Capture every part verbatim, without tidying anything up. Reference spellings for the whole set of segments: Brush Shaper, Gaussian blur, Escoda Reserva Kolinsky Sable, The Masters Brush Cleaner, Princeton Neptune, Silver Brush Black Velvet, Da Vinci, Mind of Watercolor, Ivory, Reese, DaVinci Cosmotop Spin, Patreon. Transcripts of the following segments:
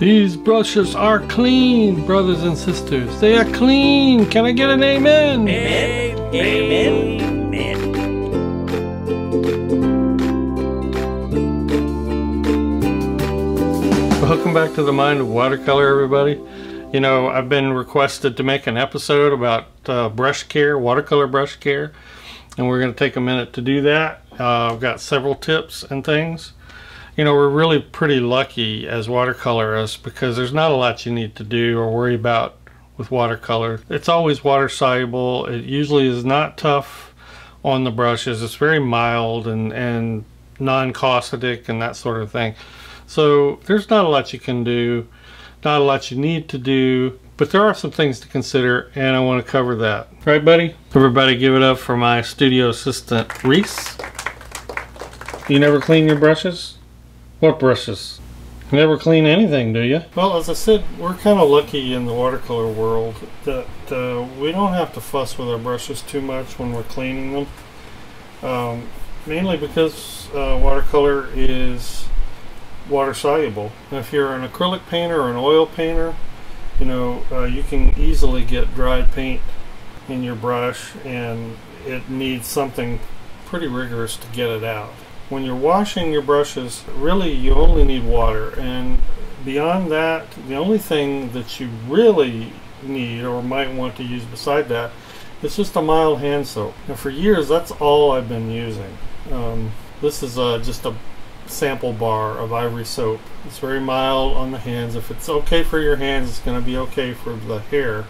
These brushes are clean, brothers and sisters. They are clean. Can I get an amen? Amen. Amen. Amen. Welcome back to the Mind of Watercolor, everybody. You know, I've been requested to make an episode about uh, brush care, watercolor brush care, and we're going to take a minute to do that. Uh, I've got several tips and things. You know, we're really pretty lucky as watercolorists because there's not a lot you need to do or worry about with watercolor. It's always water soluble. It usually is not tough on the brushes. It's very mild and, and non-causative and that sort of thing. So there's not a lot you can do, not a lot you need to do, but there are some things to consider, and I want to cover that. Right, buddy? Everybody give it up for my studio assistant, Reese. You never clean your brushes? What brushes? You never clean anything, do you? Well, as I said, we're kind of lucky in the watercolor world that uh, we don't have to fuss with our brushes too much when we're cleaning them. Um, mainly because uh, watercolor is water soluble. And if you're an acrylic painter or an oil painter, you know, uh, you can easily get dried paint in your brush, and it needs something pretty rigorous to get it out. When you're washing your brushes, really you only need water, and beyond that, the only thing that you really need or might want to use beside that is just a mild hand soap. And for years, that's all I've been using. Um, this is uh, just a sample bar of Ivory soap. It's very mild on the hands. If it's okay for your hands, it's going to be okay for the hair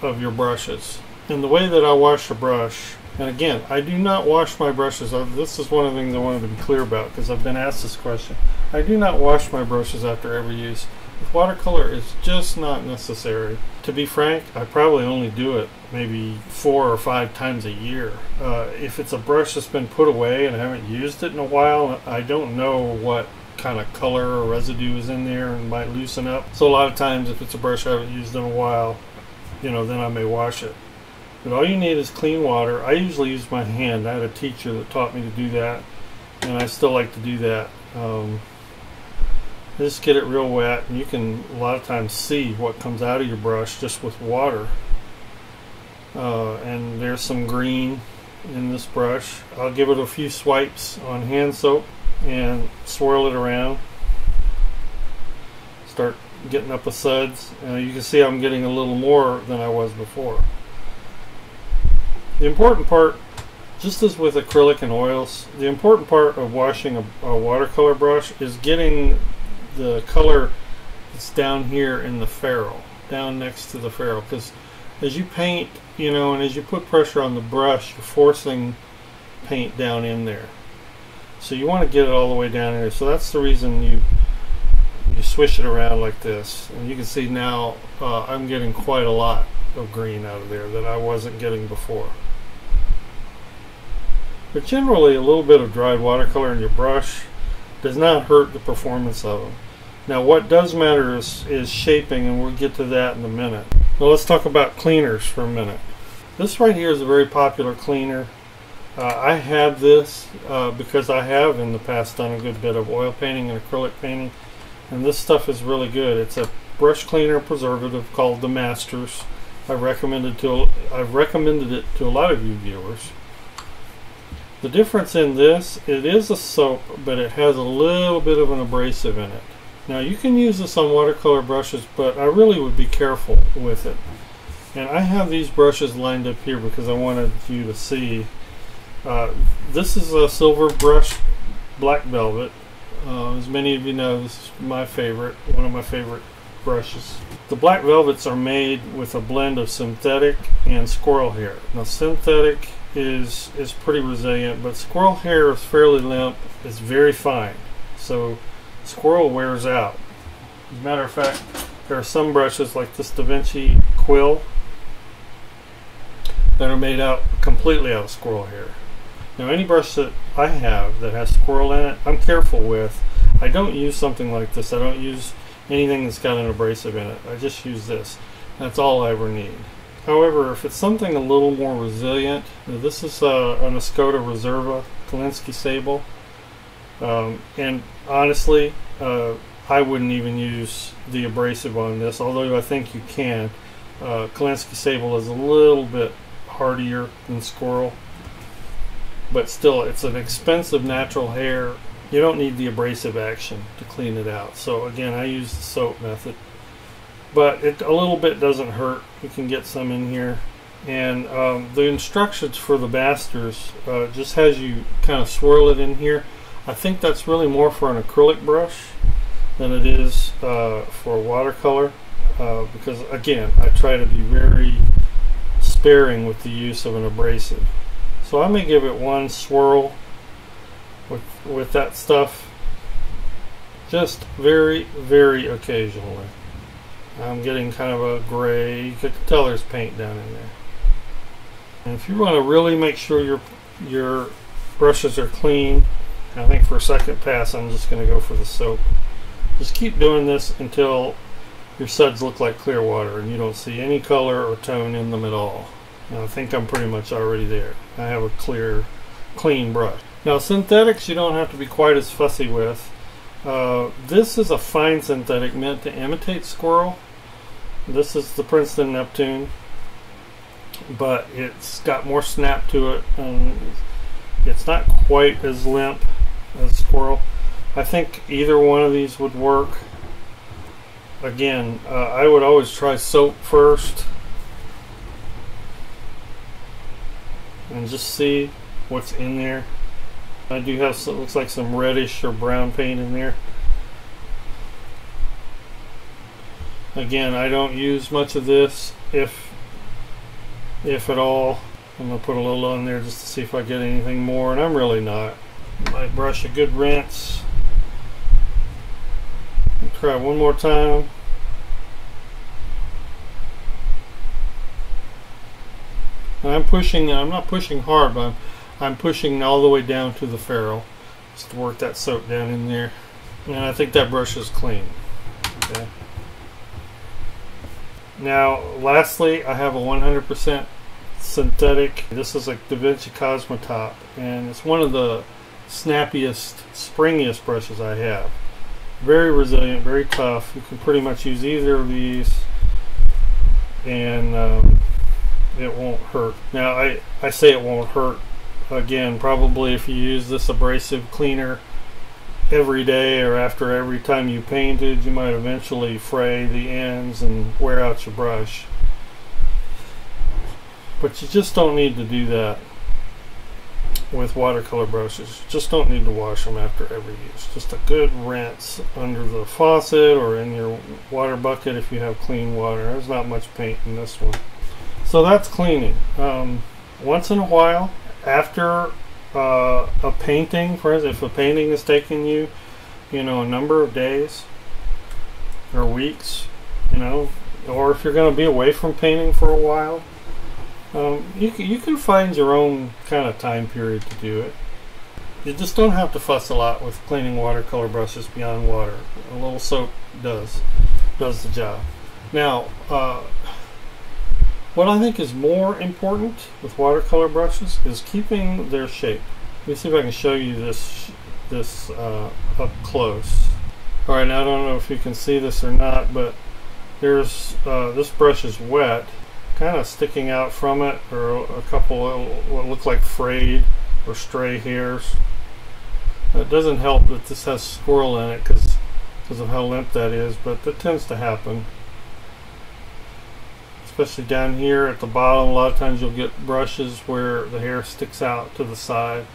of your brushes. And the way that I wash a brush, and again, I do not wash my brushes. I, this is one of the things I wanted to be clear about because I've been asked this question. I do not wash my brushes after every use. If watercolor is just not necessary. To be frank, I probably only do it maybe four or five times a year. Uh, if it's a brush that's been put away and I haven't used it in a while, I don't know what kind of color or residue is in there and might loosen up. So a lot of times if it's a brush I haven't used in a while, you know, then I may wash it. But all you need is clean water. I usually use my hand. I had a teacher that taught me to do that, and I still like to do that. Um, just get it real wet, and you can a lot of times see what comes out of your brush just with water. Uh, and there's some green in this brush. I'll give it a few swipes on hand soap and swirl it around. Start getting up the suds. Uh, you can see I'm getting a little more than I was before. The important part, just as with acrylic and oils, the important part of washing a, a watercolor brush is getting the color that's down here in the ferrule, down next to the ferrule. Because as you paint, you know, and as you put pressure on the brush, you're forcing paint down in there. So you want to get it all the way down here. So that's the reason you you swish it around like this. And you can see now uh, I'm getting quite a lot of green out of there that I wasn't getting before. But generally a little bit of dried watercolor in your brush does not hurt the performance of them. Now what does matter is, is shaping, and we'll get to that in a minute. Now let's talk about cleaners for a minute. This right here is a very popular cleaner. Uh, I have this uh, because I have in the past done a good bit of oil painting and acrylic painting, and this stuff is really good. It's a brush cleaner preservative called The Masters. I've recommended, to, I've recommended it to a lot of you viewers. The difference in this, it is a soap, but it has a little bit of an abrasive in it. Now you can use this on watercolor brushes, but I really would be careful with it. And I have these brushes lined up here because I wanted you to see. Uh, this is a Silver Brush Black Velvet. Uh, as many of you know, this is my favorite, one of my favorite brushes. The black velvets are made with a blend of synthetic and squirrel hair. Now synthetic is is pretty resilient, but squirrel hair is fairly limp. It's very fine, so squirrel wears out. As a matter of fact, there are some brushes like this Da Vinci quill that are made out completely out of squirrel hair. Now any brush that I have that has squirrel in it, I'm careful with. I don't use something like this. I don't use anything that's got an abrasive in it. I just use this. That's all I ever need. However, if it's something a little more resilient, this is uh, an Escoda Reserva Kolinsky Sable. Um, and honestly, uh, I wouldn't even use the abrasive on this, although I think you can. Uh, Kolinsky Sable is a little bit hardier than squirrel, but still, it's an expensive natural hair. You don't need the abrasive action to clean it out. So again, I use the soap method, but it a little bit doesn't hurt. You can get some in here. And um, the instructions for the Masters uh, just has you kind of swirl it in here. I think that's really more for an acrylic brush than it is uh, for watercolor, uh, because again, I try to be very sparing with the use of an abrasive. So I'm going to give it one swirl with, with that stuff, just very, very occasionally. I'm getting kind of a gray, you can tell there's paint down in there. And if you want to really make sure your, your brushes are clean, I think for a second pass I'm just going to go for the soap. Just keep doing this until your suds look like clear water and you don't see any color or tone in them at all. Now I think I'm pretty much already there. I have a clear, clean brush. Now synthetics you don't have to be quite as fussy with. Uh, this is a fine synthetic meant to imitate squirrel. This is the Princeton Neptune, but it's got more snap to it and it's not quite as limp as squirrel. I think either one of these would work. Again, uh, I would always try soap first and just see what's in there. I do have some, looks like some reddish or brown paint in there. Again, I don't use much of this, if if at all. I'm gonna put a little on there just to see if I get anything more, and I'm really not. Might brush a good rinse. Try one more time. And I'm pushing, I'm not pushing hard, but I'm, I'm pushing all the way down to the ferrule just to work that soap down in there. And I think that brush is clean. Okay. Now lastly, I have a one hundred percent synthetic. This is like DaVinci Cosmotop, and it's one of the snappiest, springiest brushes I have. Very resilient, very tough. You can pretty much use either of these and um, it won't hurt. Now I, I say it won't hurt. Again, probably if you use this abrasive cleaner every day or after every time you painted, you might eventually fray the ends and wear out your brush. But you just don't need to do that with watercolor brushes. You just don't need to wash them after every use. Just a good rinse under the faucet or in your water bucket if you have clean water. There's not much paint in this one. So that's cleaning. Um, once in a while, after uh, a painting, for instance, if a painting is taking you, you know, a number of days or weeks, you know, or if you're going to be away from painting for a while, um, you, you can find your own kind of time period to do it. You just don't have to fuss a lot with cleaning watercolor brushes beyond water. A little soap does, does the job. Now, uh, what I think is more important with watercolor brushes is keeping their shape. Let me see if I can show you this this uh, up close. All right, now I don't know if you can see this or not, but there's uh, this brush is wet, kind of sticking out from it, or a couple of what look like frayed or stray hairs. It doesn't help that this has squirrel in it because because of how limp that is, but that tends to happen. Especially down here at the bottom, a lot of times you'll get brushes where the hair sticks out to the side.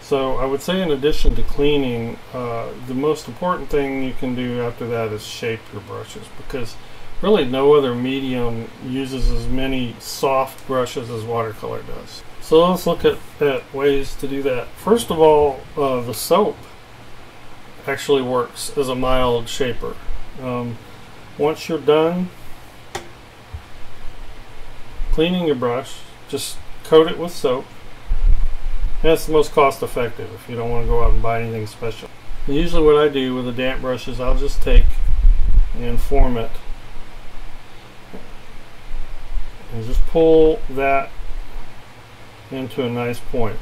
So I would say in addition to cleaning, uh, the most important thing you can do after that is shape your brushes, because really no other medium uses as many soft brushes as watercolor does. So let's look at, at ways to do that. First of all, uh, the soap actually works as a mild shaper. Um, once you're done cleaning your brush, just coat it with soap. That's the most cost effective if you don't want to go out and buy anything special. And usually what I do with a damp brush is I'll just take and form it and just pull that into a nice point.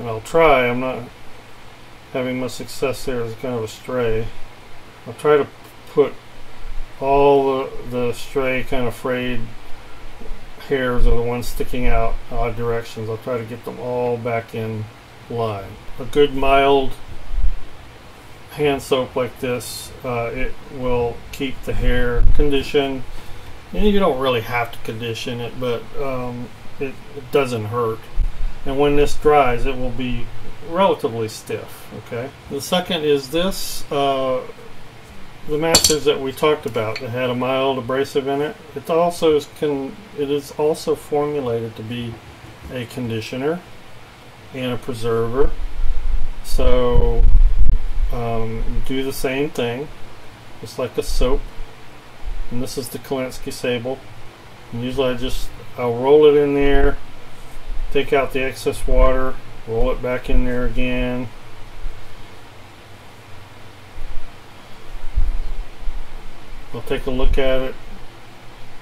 And I'll try, I'm not having much success there is kind of a stray. I'll try to put all the, the stray kind of frayed hairs are the ones sticking out odd directions. I'll try to get them all back in line. A good mild hand soap like this, uh, it will keep the hair conditioned, and you don't really have to condition it, but um, it, it doesn't hurt. And when this dries, it will be relatively stiff. Okay. The second is this, uh, the Masters that we talked about that had a mild abrasive in it. It also is can it is also formulated to be a conditioner and a preserver. So um, you do the same thing, just like a soap. And this is the Kolinsky Sable. And usually I just I'll roll it in there, take out the excess water, roll it back in there again. I'll take a look at it,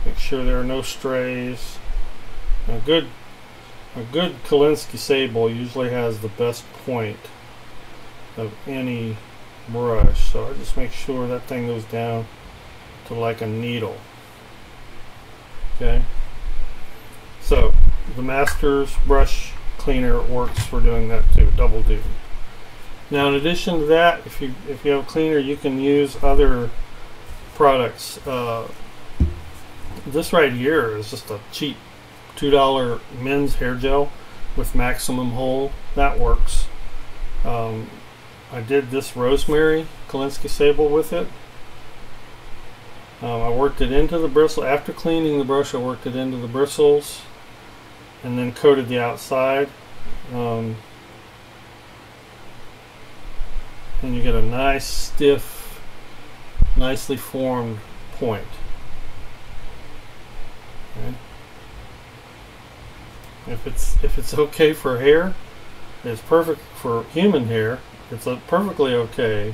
make sure there are no strays. A good, a good Kolinsky Sable usually has the best point of any brush, so I just make sure that thing goes down to like a needle. Okay, so the Masters Brush Cleaner works for doing that too, double duty. Now, in addition to that, if you if you have a cleaner, you can use other products. Uh, this right here is just a cheap two dollar men's hair gel with maximum hold. That works. Um, I did this rosemary Kolinsky Sable with it. Um, I worked it into the bristle. After cleaning the brush, I worked it into the bristles and then coated the outside. Um, and you get a nice stiff, nicely formed point. Okay. If it's if it's okay for hair, it's perfect for human hair. It's a perfectly okay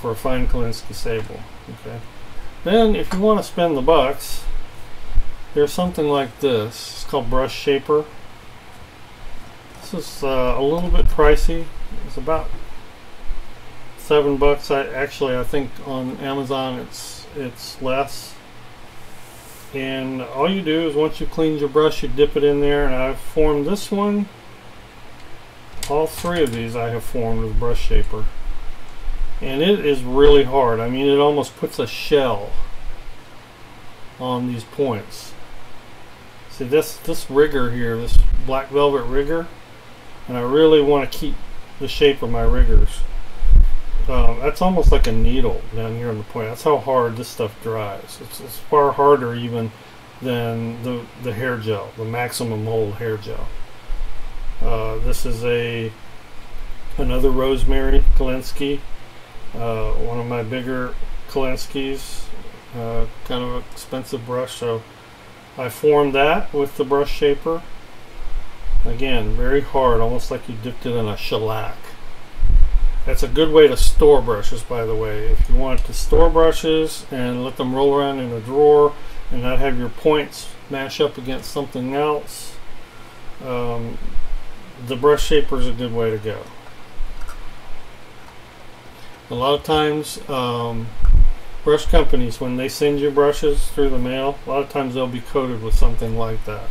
for a fine Kolinsky Sable. Okay. Then, if you want to spend the bucks, there's something like this. It's called Brush Shaper. This is uh, a little bit pricey. It's about seven bucks. I actually I think on Amazon it's it's less. And all you do is once you clean your brush, you dip it in there. And I've formed this one. All three of these I have formed with Brush Shaper, and it is really hard. I mean, it almost puts a shell on these points. See this this rigger here, this black velvet rigger, and I really want to keep the shape of my riggers. Um, that's almost like a needle down here on the point. That's how hard this stuff dries. It's, it's far harder even than the, the hair gel, the maximum hold hair gel. Uh, this is a another rosemary Kolinsky, uh, one of my bigger Kolinskys, uh, kind of an expensive brush. So I formed that with the Brush Shaper. Again, very hard, almost like you dipped it in a shellac. That's a good way to store brushes, by the way. If you want to store brushes and let them roll around in a drawer and not have your points mash up against something else, um, the Brush Shaper is a good way to go. A lot of times, um, brush companies, when they send you brushes through the mail, a lot of times they'll be coated with something like that.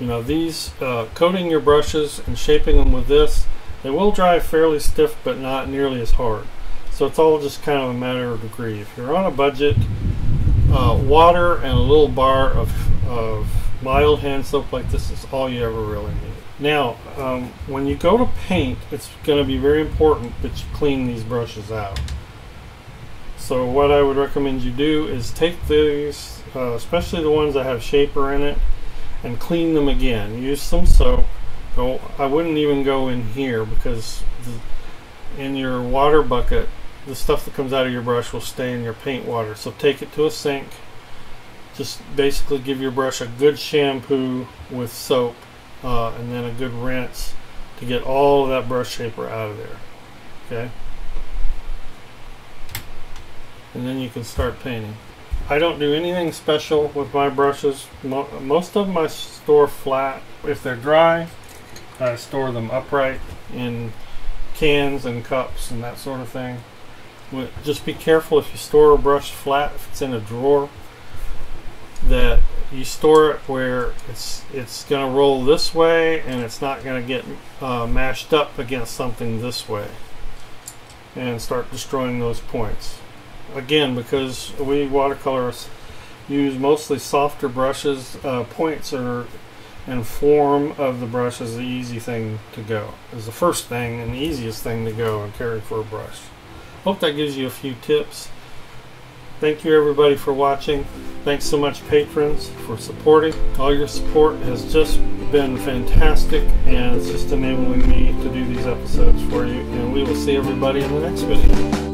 You know, these, uh, coating your brushes and shaping them with this, they will dry fairly stiff, but not nearly as hard. So it's all just kind of a matter of degree. If you're on a budget, uh, water and a little bar of, of mild hand soap like this is all you ever really need. Now, um, when you go to paint, it's going to be very important that you clean these brushes out. So what I would recommend you do is take these, uh, especially the ones that have shaper in it, and clean them again. Use some soap. Go, I wouldn't even go in here because the, in your water bucket, the stuff that comes out of your brush will stay in your paint water. So take it to a sink. Just basically give your brush a good shampoo with soap, uh, and then a good rinse to get all of that brush shaper out of there. Okay? And then you can start painting. I don't do anything special with my brushes. Mo most of them I store flat. If they're dry, I store them upright in cans and cups and that sort of thing. Just be careful if you store a brush flat, if it's in a drawer, that you store it where it's it's going to roll this way and it's not going to get uh, mashed up against something this way and start destroying those points. Again, because we watercolorists use mostly softer brushes, uh, points are and form of the brush is the easy thing to go, is the first thing and the easiest thing to go and carry for a brush. Hope that gives you a few tips. Thank you everybody for watching. Thanks so much patrons for supporting. All your support has just been fantastic and it's just enabling me to do these episodes for you, and we will see everybody in the next video.